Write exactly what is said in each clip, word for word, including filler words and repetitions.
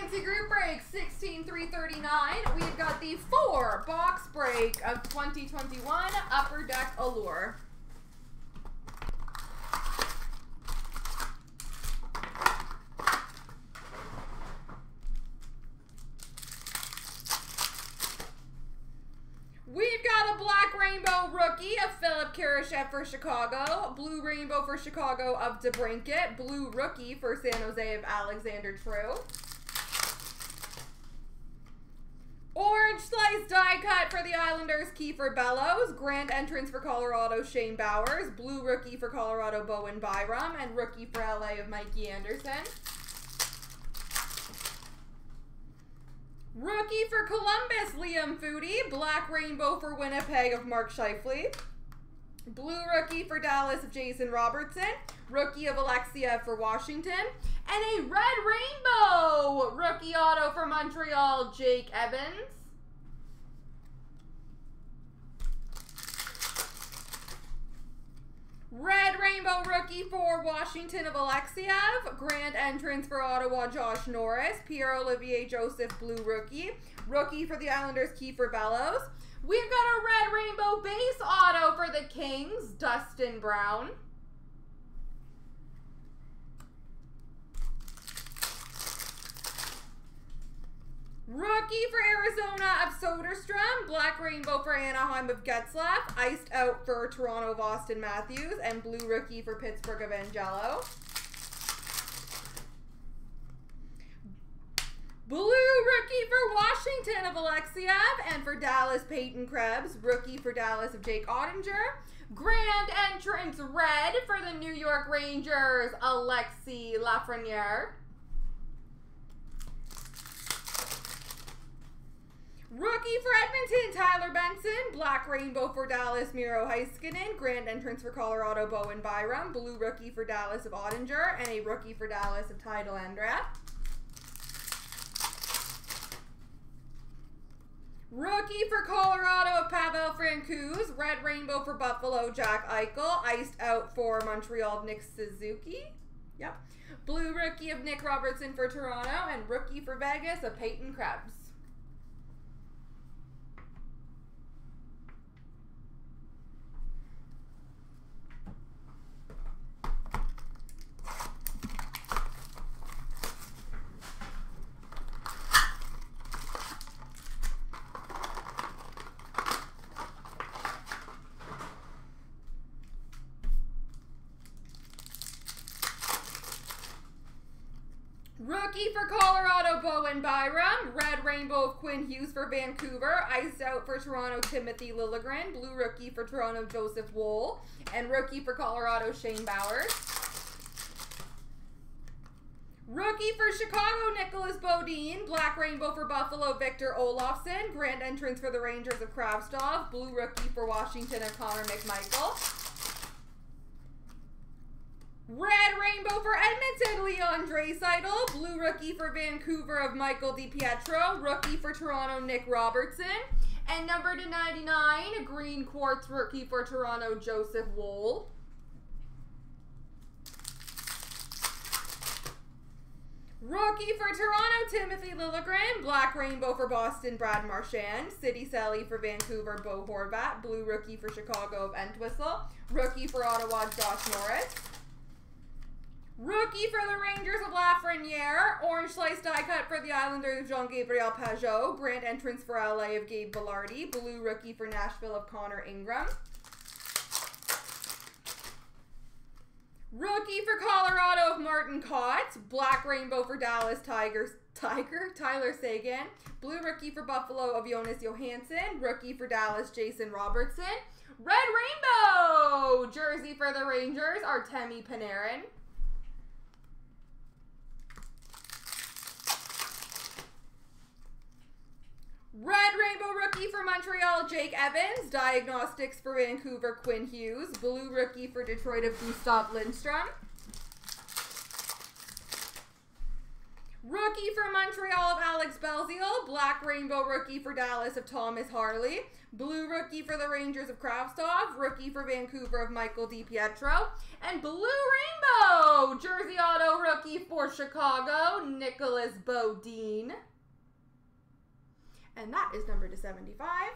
Fancy Group Break sixteen three thirty-nine. We've got the four box break of twenty twenty-one Upper Deck Allure. We've got a black rainbow rookie of Philipp Kurashev for Chicago. Blue rainbow for Chicago of DeBrincat. Blue rookie for San Jose of Alexander True. Orange slice die cut for the Islanders, Kiefer Bellows. Grand entrance for Colorado, Shane Bowers. Blue rookie for Colorado, Bowen Byram. And rookie for L A of Mikey Anderson. Rookie for Columbus, Liam Foudy. Black rainbow for Winnipeg of Mark Scheifele. Blue rookie for Dallas of Jason Robertson. Rookie of Alexeyev for Washington. And a red rainbow rookie auto for Montreal, Jake Evans. Red rainbow rookie for Washington of Alexeyev. Grand entrance for Ottawa, Josh Norris. Pierre-Olivier Joseph, blue rookie. Rookie for the Islanders, Kiefer Bellows. We've got a red rainbow base auto for the Kings, Dustin Brown. Rookie for Arizona of Soderstrom. Black rainbow for Anaheim of Getzlaf. Iced out for Toronto of Austin Matthews. And blue rookie for Pittsburgh of Angelo. Blue rookie for Washington of Alexeyev. And for Dallas, Peyton Krebs. Rookie for Dallas of Jake Oettinger. Grand entrance red for the New York Rangers, Alexis Lafreniere. Rookie for Edmonton, Tyler Benson. Black rainbow for Dallas, Miro Heiskanen. Grand entrance for Colorado, Bowen Byram. Blue rookie for Dallas of Oettinger. And a rookie for Dallas of Ty Dellandrea. Rookie for Colorado of Pavel Francouz. Red rainbow for Buffalo, Jack Eichel. Iced out for Montreal, Nick Suzuki. Yep. Blue rookie of Nick Robertson for Toronto. And rookie for Vegas of Peyton Krebs. Rookie for Colorado, Bowen Byram. Red rainbow of Quinn Hughes for Vancouver. Iced out for Toronto, Timothy Liljegren. Blue rookie for Toronto, Joseph Woll. And rookie for Colorado, Shane Bowers. Rookie for Chicago, Nicolas Beaudin. Black rainbow for Buffalo, Victor Olofsson. Grand entrance for the Rangers of Kravtsov. Blue rookie for Washington of Connor McMichael. Red rainbow for Edmonton, Leon Draisaitl. Blue rookie for Vancouver of Michael DiPietro. Rookie for Toronto, Nick Robertson. And number to ninety-nine, green quartz rookie for Toronto, Joseph Woll. Rookie for Toronto, Timothy Liljegren. Black rainbow for Boston, Brad Marchand. City Sally for Vancouver, Bo Horvat. Blue rookie for Chicago of Entwistle. Rookie for Ottawa, Josh Norris. Rookie for the Rangers of Lafreniere. Orange slice die cut for the Islanders of Jean-Gabriel Pageau. Grand entrance for L A of Gabe Vilardi. Blue rookie for Nashville of Connor Ingram. Rookie for Colorado of Martin Kaut. Black rainbow for Dallas Tigers. Tiger? Tyler Seguin. Blue rookie for Buffalo of Jonas Johansson. Rookie for Dallas, Jason Robertson. Red rainbow jersey for the Rangers, Artemi Panarin. Red rainbow rookie for Montreal, Jake Evans. Diagnostics for Vancouver, Quinn Hughes. Blue rookie for Detroit of Gustav Lindstrom. Rookie Rookie for Montreal of Alex Belzile. Black Rainbow Rookie for Dallas of Thomas Harley. Blue Rookie for the Rangers of Kravtsov. Rookie for Vancouver of Michael DiPietro. And Blue Rainbow Jersey Auto Rookie for Chicago, Nicolas Beaudin. And that is number two seventy-five.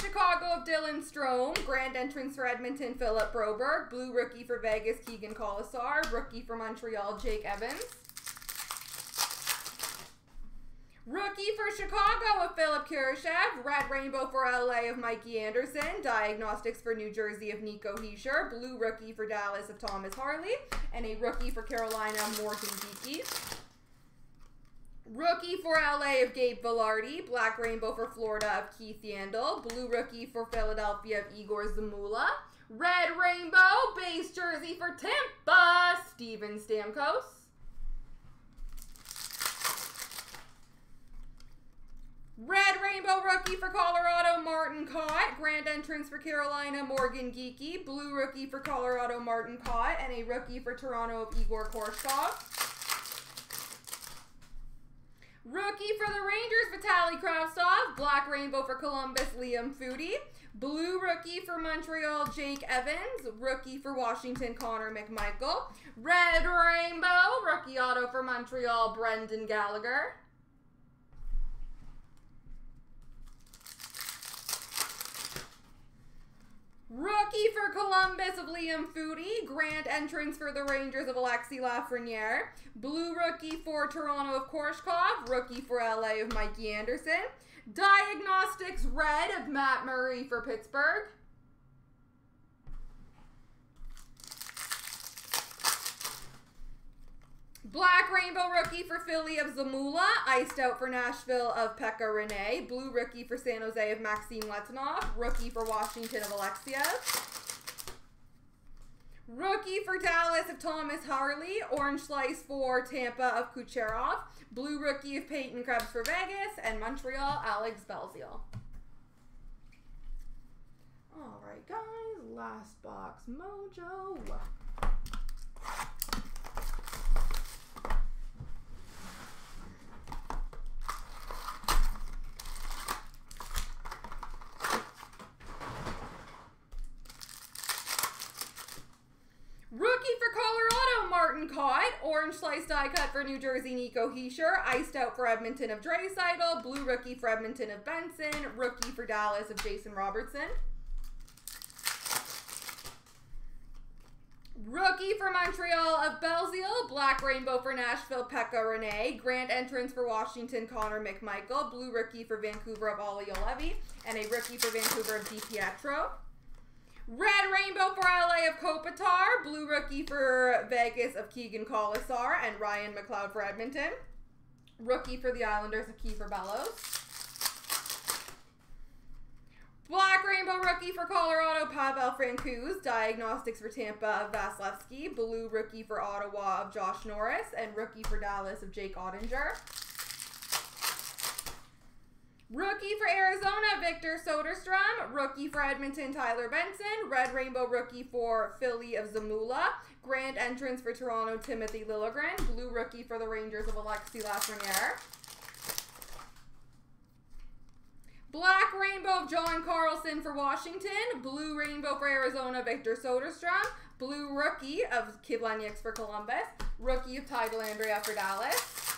Chicago of Dylan Strome. Grand entrance for Edmonton, Philipp Broberg. Blue rookie for Vegas, Keegan Kolesar. Rookie for Montreal, Jake Evans. Rookie for Chicago of Philipp Kurashev. Red Rainbow for L A of Mikey Anderson. Diagnostics for New Jersey of Nico Hischier. Blue rookie for Dallas of Thomas Harley. And a rookie for Carolina, Morgan Geekie. Rookie for L A of Gabe Vilardi. Black Rainbow for Florida of Keith Yandel. Blue Rookie for Philadelphia of Igor Zamula. Red Rainbow base jersey for Tampa, Steven Stamkos. Red Rainbow Rookie for Colorado, Martin Kaut. Grand entrance for Carolina, Morgan Geekie. Blue Rookie for Colorado, Martin Kaut. And a Rookie for Toronto of Igor Korshkov. Rookie for the Rangers, Vitaly Kravtsov. Black Rainbow for Columbus, Liam Foudy. Blue Rookie for Montreal, Jake Evans. Rookie for Washington, Connor McMichael. Red Rainbow, Rookie Auto for Montreal, Brendan Gallagher. Rookie for Columbus of Liam Foudy. Grand entrance for the Rangers of Alexis Lafreniere. Blue rookie for Toronto of Korshkov. Rookie for L A of Mikey Anderson. Diagnostics red of Matt Murray for Pittsburgh. Black Rainbow Rookie for Philly of Zamula. Iced Out for Nashville of Pekka Rinne. Blue Rookie for San Jose of Maxim Letunov. Rookie for Washington of Alexeyev. Rookie for Dallas of Thomas Harley. Orange Slice for Tampa of Kucherov. Blue Rookie of Peyton Krebs for Vegas. And Montreal, Alex Belzile. All right, guys. Last box mojo. Caught. Orange slice die cut for New Jersey, Nico Hischier. Iced out for Edmonton of Dreisaitl. Blue rookie for Edmonton of Benson. Rookie for Dallas of Jason Robertson. Rookie for Montreal of Belzile. Black rainbow for Nashville, Pekka Rinne. Grand entrance for Washington, Connor McMichael. Blue rookie for Vancouver of Olli Juolevi. And a rookie for Vancouver of DiPietro. Red Rainbow for L A of Kopitar. Blue Rookie for Vegas of Keegan Kolesar and Ryan McLeod for Edmonton. Rookie for the Islanders of Kiefer Bellows. Black Rainbow Rookie for Colorado, Pavel Francouz. Diagnostics for Tampa of Vasilevsky. Blue Rookie for Ottawa of Josh Norris. And Rookie for Dallas of Jake Oettinger. Rookie for Arizona, Victor Soderstrom. Rookie for Edmonton, Tyler Benson. Red Rainbow Rookie for Philly of Zamula. Grand entrance for Toronto, Timothy Liljegren. Blue Rookie for the Rangers of Alexis Lafreniere. Black Rainbow of John Carlson for Washington. Blue Rainbow for Arizona, Victor Soderstrom. Blue Rookie of Kivlenieks for Columbus. Rookie of Ty Dellandrea for Dallas.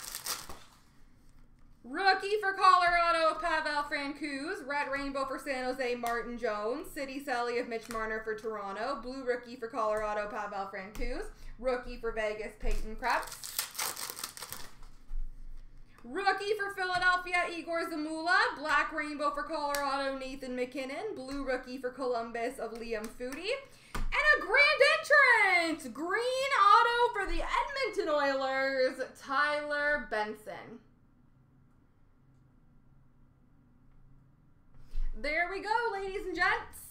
Rookie for Colorado, Pavel Francouz. Red Rainbow for San Jose, Martin Jones. City Selly of Mitch Marner for Toronto. Blue Rookie for Colorado, Pavel Francouz. Rookie for Vegas, Peyton Krebs. Rookie for Philadelphia, Igor Zamula. Black Rainbow for Colorado, Nathan MacKinnon. Blue Rookie for Columbus of Liam Foudy. And a grand entrance! Green auto for the Edmonton Oilers, Tyler Benson. There we go, ladies and gents.